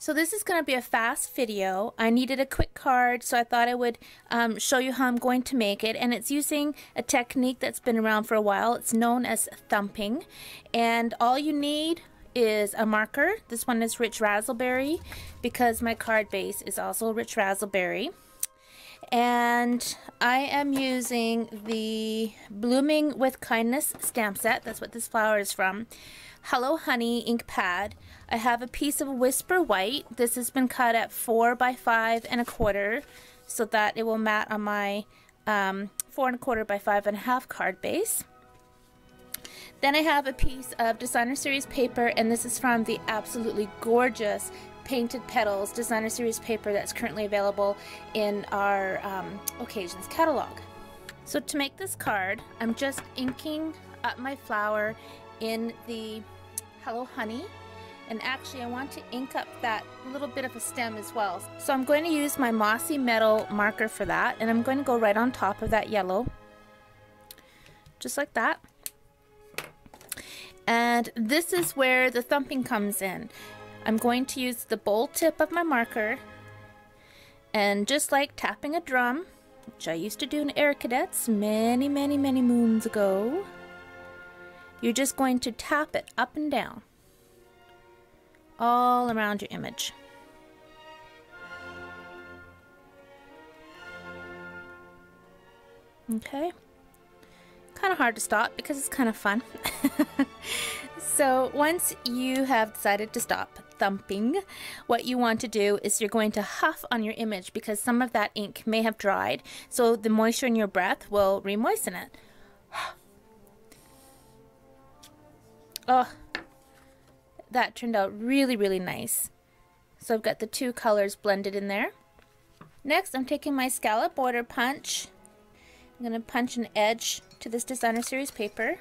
So this is going to be a fast video. I needed a quick card, so I thought I would show you how I'm going to make it. And it's using a technique that's been around for a while. It's known as thumping. And all you need is a marker. This one is Rich Razzleberry because my card base is also Rich Razzleberry. And I am using the Blooming with Kindness stamp set. That's what this flower is from. Hello Honey ink pad. I have a piece of Whisper White. This has been cut at 4 by 5 1/4 so that it will mat on my 4 1/4 by 5 1/2 card base. Then I have a piece of Designer Series paper, and this is from the absolutely gorgeous Painted Petals Designer Series paper that's currently available in our Occasions catalog. So to make this card, I'm just inking up my flower in the Hello Honey, and actually I want to ink up that little bit of a stem as well. So I'm going to use my mossy metal marker for that, and I'm going to go right on top of that yellow, just like that. And this is where the thumping comes in. I'm going to use the bold tip of my marker, and just like tapping a drum, which I used to do in Air Cadets many, many, many moons ago, you're just going to tap it up and down all around your image. Okay, kind of hard to stop because it's kind of fun. So once you have decided to stop thumping, what you want to do is you're going to huff on your image because some of that ink may have dried, so the moisture in your breath will re-moisten it. Oh, that turned out really, really nice. So I've got the two colors blended in there. Next, I'm taking my scallop border punch. I'm going to punch an edge to this Designer Series paper.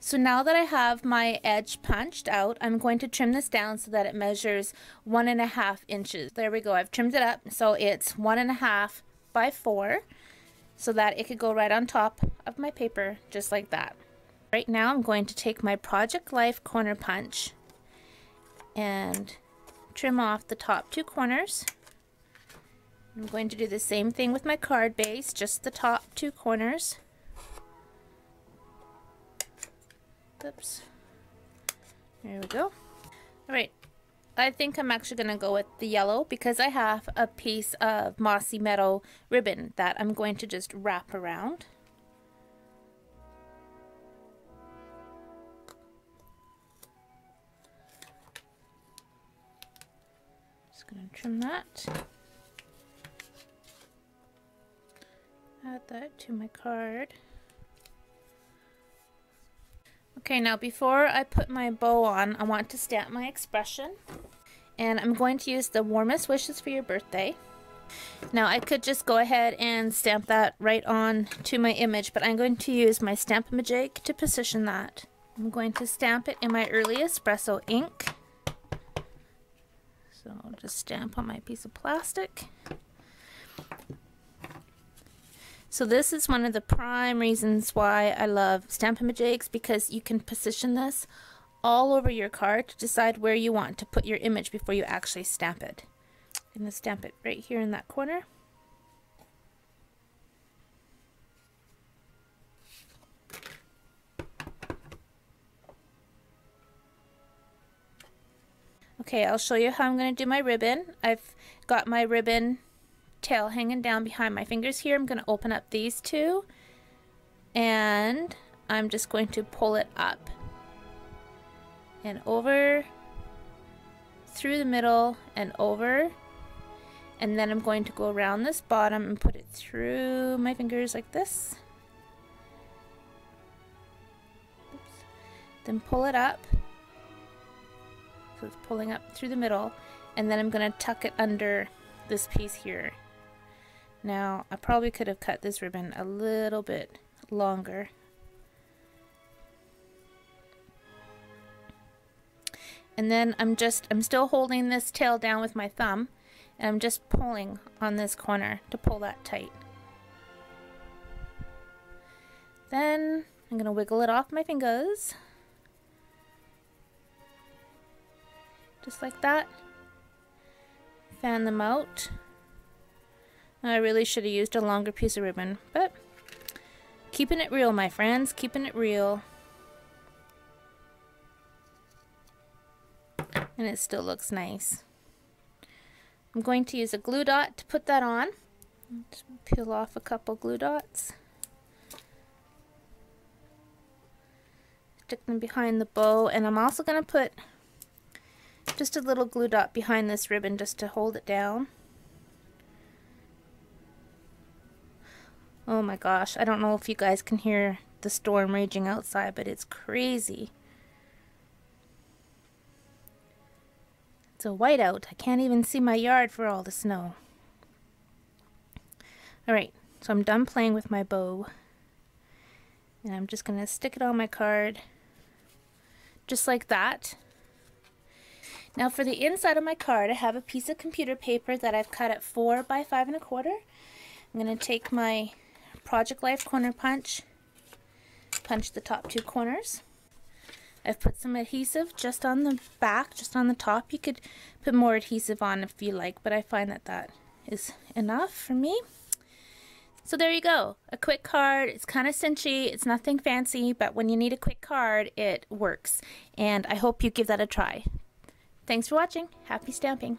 So now that I have my edge punched out, I'm going to trim this down so that it measures 1.5 inches. There we go, I've trimmed it up so it's 1.5 by 4 so that it could go right on top of my paper, just like that. Right now I'm going to take my Project Life corner punch and trim off the top two corners. I'm going to do the same thing with my card base, just the top two corners. Oops. There we go. Alright, I think I'm actually going to go with the yellow because I have a piece of mossy meadow ribbon that I'm going to just wrap around. Just going to trim that. Add that to my card. Okay, now before I put my bow on, I want to stamp my expression, and I'm going to use the warmest wishes for your birthday. Now I could just go ahead and stamp that right on to my image, but I'm going to use my Stamp-a-ma-jig to position that. I'm going to stamp it in my Early Espresso ink. So I'll just stamp on my piece of plastic. So this is one of the prime reasons why I love Stamp-a-ma-jigs, because you can position this all over your card to decide where you want to put your image before you actually stamp it. I'm going to stamp it right here in that corner. Okay, I'll show you how I'm going to do my ribbon. I've got my ribbon tail hanging down behind my fingers here. I'm going to open up these two and I'm just going to pull it up and over through the middle and over, and then I'm going to go around this bottom and put it through my fingers like this. Oops. Then pull it up, so it's pulling up through the middle, and then I'm going to tuck it under this piece here. Now, I probably could have cut this ribbon a little bit longer. And then I'm still holding this tail down with my thumb, and I'm just pulling on this corner to pull that tight. Then I'm going to wiggle it off my fingers. Just like that. Fan them out. I really should have used a longer piece of ribbon, but keeping it real, my friends, keeping it real. And it still looks nice. I'm going to use a glue dot to put that on. Just peel off a couple glue dots. Stick them behind the bow, and I'm also going to put just a little glue dot behind this ribbon just to hold it down. Oh my gosh, I don't know if you guys can hear the storm raging outside, but it's crazy. It's a whiteout. I can't even see my yard for all the snow. Alright, so I'm done playing with my bow. And I'm just going to stick it on my card. Just like that. Now for the inside of my card, I have a piece of computer paper that I've cut at 4 by 5 1/4. I'm going to take my Project Life corner punch, punch the top two corners. I've put some adhesive just on the back, just on the top. You could put more adhesive on if you like, but I find that that is enough for me. So there you go, a quick card. It's kind of cinchy, it's nothing fancy, but when you need a quick card, it works. And I hope you give that a try. Thanks for watching. Happy stamping.